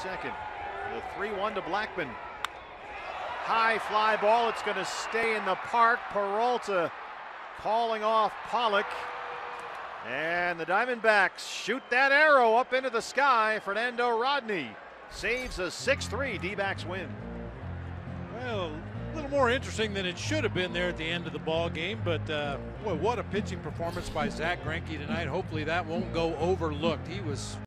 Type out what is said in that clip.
Second, the 3-1 to Blackmon. High fly ball, it's going to stay in the park. Peralta calling off Pollock. And the Diamondbacks shoot that arrow up into the sky. Fernando Rodney saves a 6-3 D-backs win. Well, a little more interesting than it should have been there at the end of the ball game, but boy, what a pitching performance by Zach Greinke tonight. Hopefully that won't go overlooked. He was